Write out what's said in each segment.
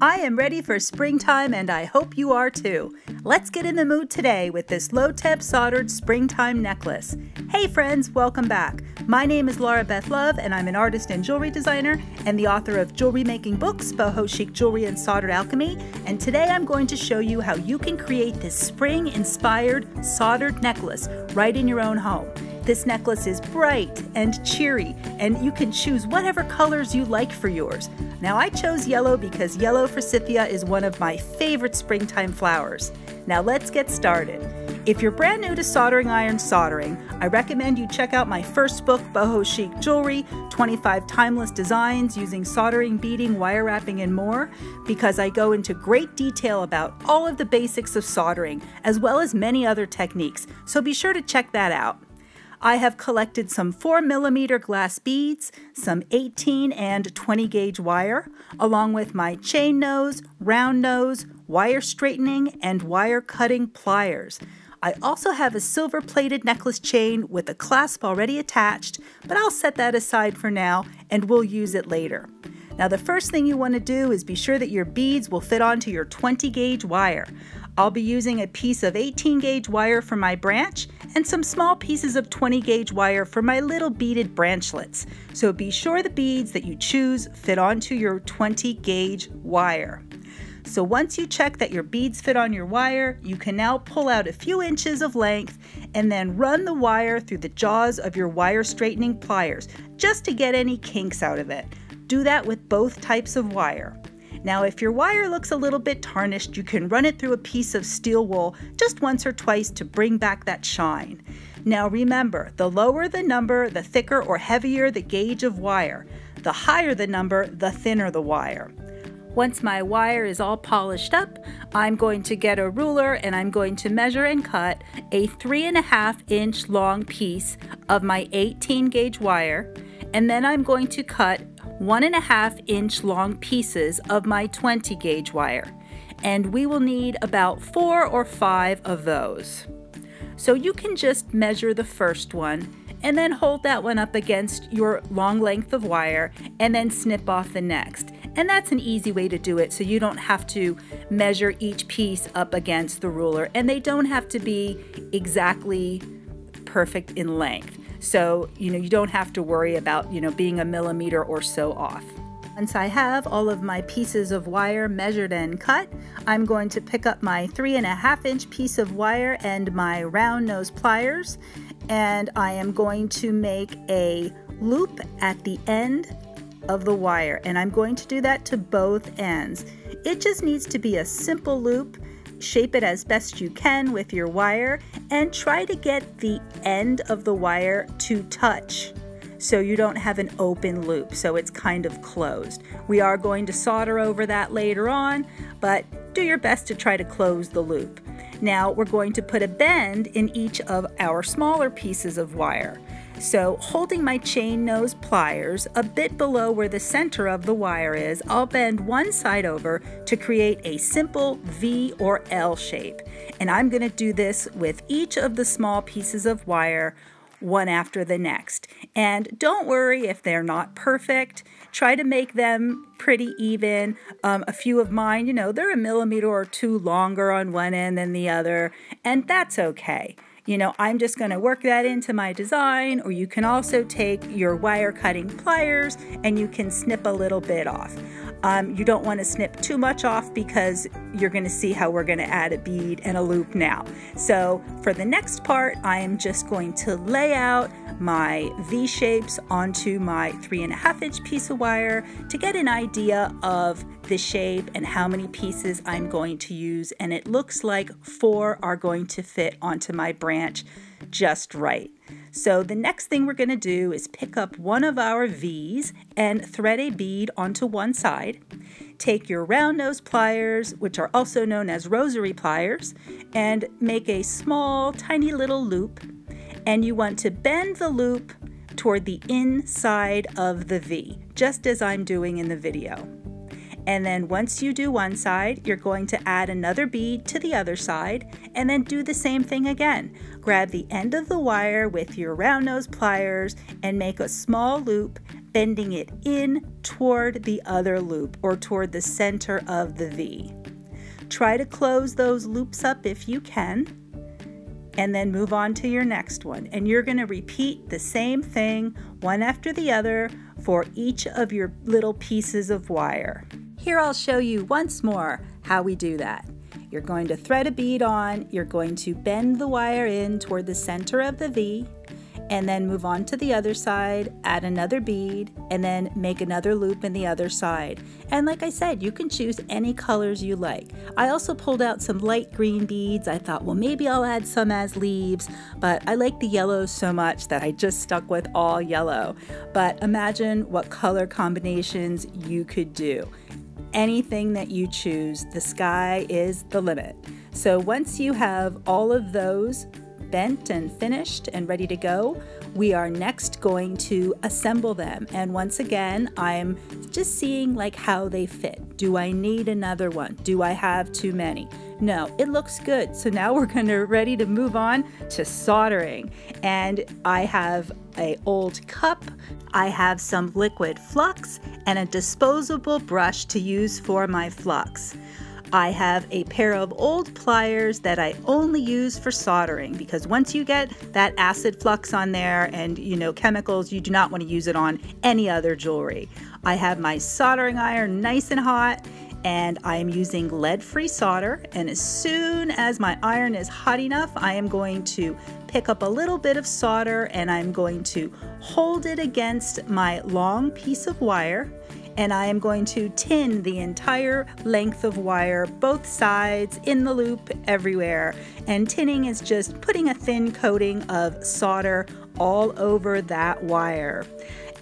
I am ready for springtime, and I hope you are too. Let's get in the mood today with this low-temp soldered springtime necklace. Hey friends, welcome back. My name is Laura Beth Love, and I'm an artist and jewelry designer and the author of jewelry-making books, Boho Chic Jewelry and Soldered Alchemy, and today I'm going to show you how you can create this spring-inspired soldered necklace right in your own home. This necklace is bright and cheery, and you can choose whatever colors you like for yours. Now I chose yellow because yellow for Scythia is one of my favorite springtime flowers. Now let's get started. If you're brand new to soldering iron soldering, I recommend you check out my first book, Boho Chic Jewelry, 25 Timeless Designs Using Soldering, Beading, Wire Wrapping, and More, because I go into great detail about all of the basics of soldering, as well as many other techniques, so be sure to check that out. I have collected some 4mm glass beads, some 18 and 20 gauge wire, along with my chain nose, round nose, wire straightening, and wire cutting pliers. I also have a silver plated necklace chain with a clasp already attached, but I'll set that aside for now and we'll use it later. Now the first thing you want to do is be sure that your beads will fit onto your 20 gauge wire. I'll be using a piece of 18 gauge wire for my branch and some small pieces of 20 gauge wire for my little beaded branchlets. So be sure the beads that you choose fit onto your 20 gauge wire. So once you check that your beads fit on your wire, you can now pull out a few inches of length and then run the wire through the jaws of your wire straightening pliers just to get any kinks out of it. Do that with both types of wire. Now, if your wire looks a little bit tarnished, you can run it through a piece of steel wool just once or twice to bring back that shine. Now remember, the lower the number, the thicker or heavier the gauge of wire. The higher the number, the thinner the wire. Once my wire is all polished up, I'm going to get a ruler and I'm going to measure and cut a 3.5 inch long piece of my 18 gauge wire, and then I'm going to cut 1.5 inch long pieces of my 20 gauge wire, and we will need about 4 or 5 of those. So you can just measure the first one and then hold that one up against your long length of wire and then snip off the next. And that's an easy way to do it, so you don't have to measure each piece up against the ruler, and they don't have to be exactly perfect in length. So, you don't have to worry about, being a millimeter or so off. Once I have all of my pieces of wire measured and cut, I'm going to pick up my 3.5 inch piece of wire and my round nose pliers, and I am going to make a loop at the end of the wire, and I'm going to do that to both ends. It just needs to be a simple loop. Shape it as best you can with your wire and try to get the end of the wire to touch so you don't have an open loop, so it's kind of closed. We are going to solder over that later on, but do your best to try to close the loop. Now we're going to put a bend in each of our smaller pieces of wire. So holding my chain nose pliers a bit below where the center of the wire is, I'll bend one side over to create a simple V or L shape. And I'm going to do this with each of the small pieces of wire, one after the next. And don't worry if they're not perfect. Try to make them pretty even. A few of mine, they're a millimeter or two longer on one end than the other, and that's okay. I'm just going to work that into my design, or you can also take your wire cutting pliers and you can snip a little bit off. You don't want to snip too much off because you're going to see how we're going to add a bead and a loop now. So for the next part, I am just going to lay out my V shapes onto my 3.5 inch piece of wire to get an idea of the shape and how many pieces I'm going to use, and it looks like 4 are going to fit onto my branch just right. So the next thing we're going to do is pick up one of our V's and thread a bead onto one side. Take your round nose pliers, which are also known as rosary pliers, and make a small tiny little loop, and you want to bend the loop toward the inside of the V, just as I'm doing in the video. And then once you do one side, you're going to add another bead to the other side and then do the same thing again. Grab the end of the wire with your round nose pliers and make a small loop, bending it in toward the other loop or toward the center of the V. Try to close those loops up if you can, and then move on to your next one. And you're going to repeat the same thing one after the other for each of your little pieces of wire. Here I'll show you once more how we do that. You're going to thread a bead on, you're going to bend the wire in toward the center of the V, and then move on to the other side, add another bead, and then make another loop in the other side. And like I said, you can choose any colors you like. I also pulled out some light green beads. I thought, well, maybe I'll add some as leaves, but I like the yellows so much that I just stuck with all yellow. But imagine what color combinations you could do. Anything that you choose, the sky is the limit. So once you have all of those bent and finished and ready to go, we are next going to assemble them. And once again, I'm just seeing like how they fit. Do I need another one? Do I have too many? No, it looks good. So now we're ready to move on to soldering. And I have an old cup, I have some liquid flux, and a disposable brush to use for my flux. I have a pair of old pliers that I only use for soldering, because once you get that acid flux on there and, you know, chemicals, you do not want to use it on any other jewelry. I have my soldering iron nice and hot, and I am using lead-free solder. And as soon as my iron is hot enough, I am going to pick up a little bit of solder and I'm going to hold it against my long piece of wire. And I am going to tin the entire length of wire, both sides, in the loop, everywhere. And tinning is just putting a thin coating of solder all over that wire.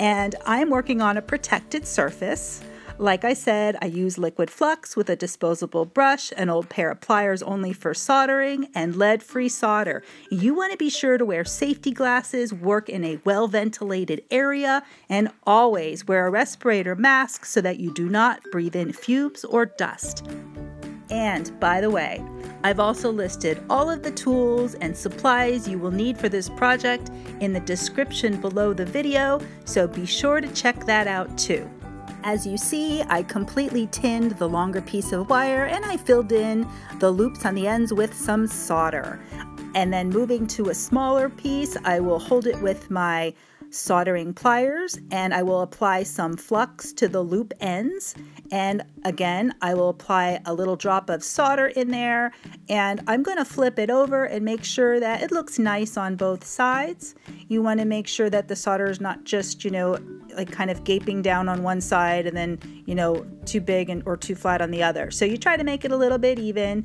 And I'm working on a protected surface. Like I said, I use liquid flux with a disposable brush, an old pair of pliers only for soldering, and lead-free solder. You want to be sure to wear safety glasses, work in a well-ventilated area, and always wear a respirator mask so that you do not breathe in fumes or dust. And by the way, I've also listed all of the tools and supplies you will need for this project in the description below the video, so be sure to check that out too. As you see, I completely tinned the longer piece of wire and I filled in the loops on the ends with some solder. And then moving to a smaller piece, I will hold it with my soldering pliers and I will apply some flux to the loop ends. And again, I will apply a little drop of solder in there, and I'm going to flip it over and make sure that it looks nice on both sides. You want to make sure that the solder is not just, you know, like kind of gaping down on one side and then, you know, too big and or too flat on the other. So you try to make it a little bit even.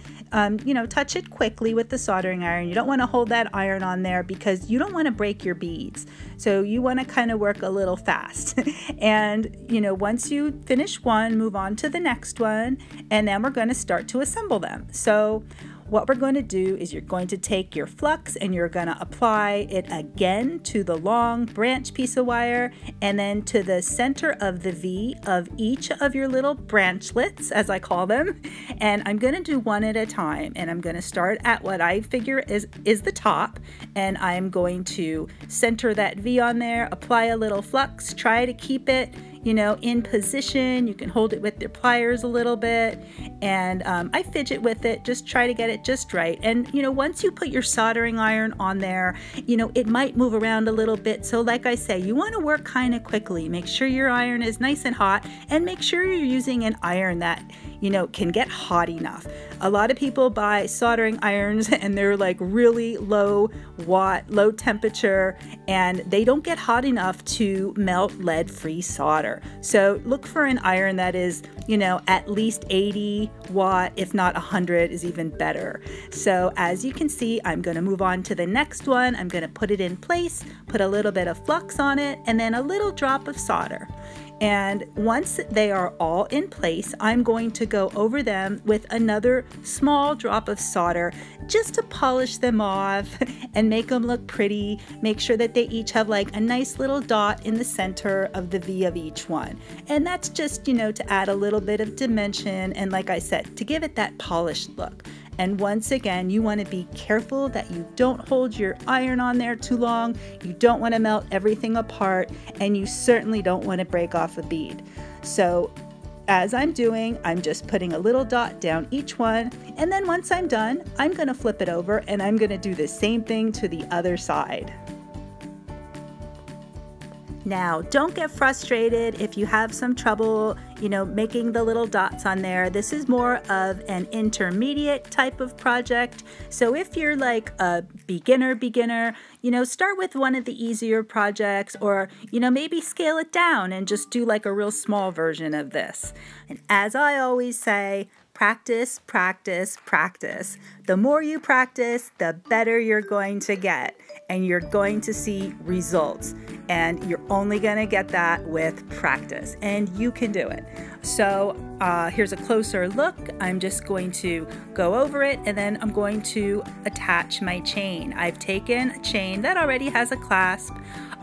You know, touch it quickly with the soldering iron. You don't want to hold that iron on there because you don't want to break your beads. So you want to kind of work a little fast. And, you know, once you finish one, move on to the next one, and then we're going to start to assemble them. So what we're going to do is you're going to take your flux and you're going to apply it again to the long branch piece of wire and then to the center of the V of each of your little branchlets, as I call them. And I'm going to do one at a time, and I'm going to start at what I figure is the top, and I'm going to center that V on there, apply a little flux, try to keep it, you know, in position. You can hold it with your pliers a little bit, and I fidget with it, just try to get it just right. And, you know, once you put your soldering iron on there, you know, it might move around a little bit. So like I say, you want to work kind of quickly. Make sure your iron is nice and hot, and make sure you're using an iron that, you know, can get hot enough. A lot of people buy soldering irons and they're like really low watt, low temperature, and they don't get hot enough to melt lead-free solder. So look for an iron that is, you know, at least 80 watt, if not 100 is even better. So as you can see, I'm going to move on to the next one. I'm going to put it in place, put a little bit of flux on it, and then a little drop of solder. And once they are all in place, I'm going to go over them with another small drop of solder just to polish them off and make them look pretty. Make sure that they each have like a nice little dot in the center of the V of each one. And that's just, you know, to add a little bit of dimension and, like I said, to give it that polished look. And once again, you want to be careful that you don't hold your iron on there too long. You don't want to melt everything apart, and you certainly don't want to break off a bead. So as I'm doing, I'm just putting a little dot down each one, and then once I'm done, I'm going to flip it over and I'm going to do the same thing to the other side. Now, don't get frustrated if you have some trouble, you know, making the little dots on there. This is more of an intermediate type of project. So if you're like a beginner, you know, start with one of the easier projects, or, you know, maybe scale it down and just do like a real small version of this. And as I always say, practice, practice, practice. The more you practice, the better you're going to get, and you're going to see results. And you're only going to get that with practice, and you can do it. So here's a closer look. I'm just going to go over it, and then I'm going to attach my chain. I've taken a chain that already has a clasp.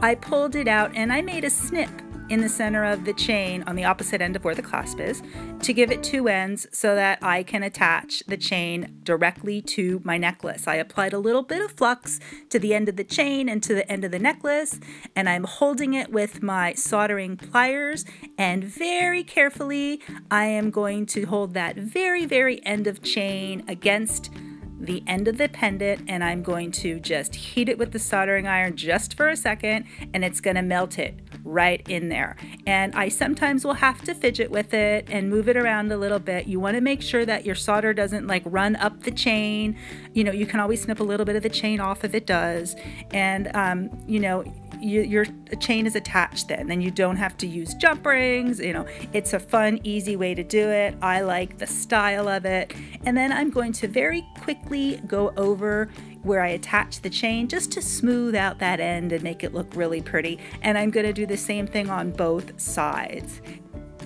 I pulled it out and I made a snip in the center of the chain on the opposite end of where the clasp is to give it two ends so that I can attach the chain directly to my necklace. I applied a little bit of flux to the end of the chain and to the end of the necklace, and I'm holding it with my soldering pliers, and very carefully I am going to hold that very end of chain against the end of the pendant, and I'm going to just heat it with the soldering iron just for a second, and it's going to melt it right in there. And I sometimes will have to fidget with it and move it around a little bit. You want to make sure that your solder doesn't like run up the chain. You know, you can always snip a little bit of the chain off if it does, and you know, your chain is attached then you don't have to use jump rings. You know, it's a fun, easy way to do it. I like the style of it. And then I'm going to very quickly go over where I attach the chain just to smooth out that end and make it look really pretty. And I'm going to do the same thing on both sides.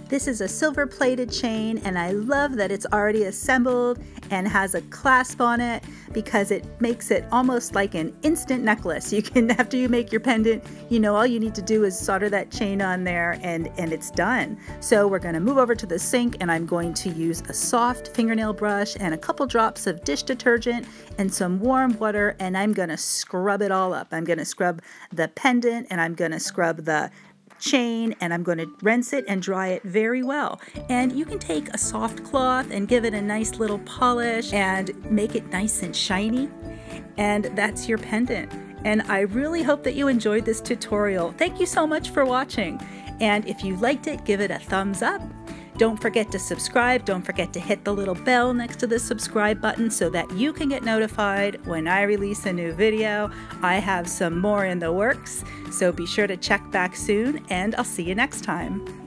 This is a silver plated chain, and I love that it's already assembled and has a clasp on it because it makes it almost like an instant necklace. You can, after you make your pendant, you know, all you need to do is solder that chain on there, and it's done. So we're going to move over to the sink, and I'm going to use a soft fingernail brush and a couple drops of dish detergent and some warm water, and I'm going to scrub it all up. I'm going to scrub the pendant, and I'm going to scrub the chain, and I'm going to rinse it and dry it very well. And you can take a soft cloth and give it a nice little polish and make it nice and shiny, and that's your pendant. And I really hope that you enjoyed this tutorial. Thank you so much for watching, and if you liked it, give it a thumbs up. Don't forget to subscribe. Don't forget to hit the little bell next to the subscribe button so that you can get notified when I release a new video. I have some more in the works, so be sure to check back soon, and I'll see you next time.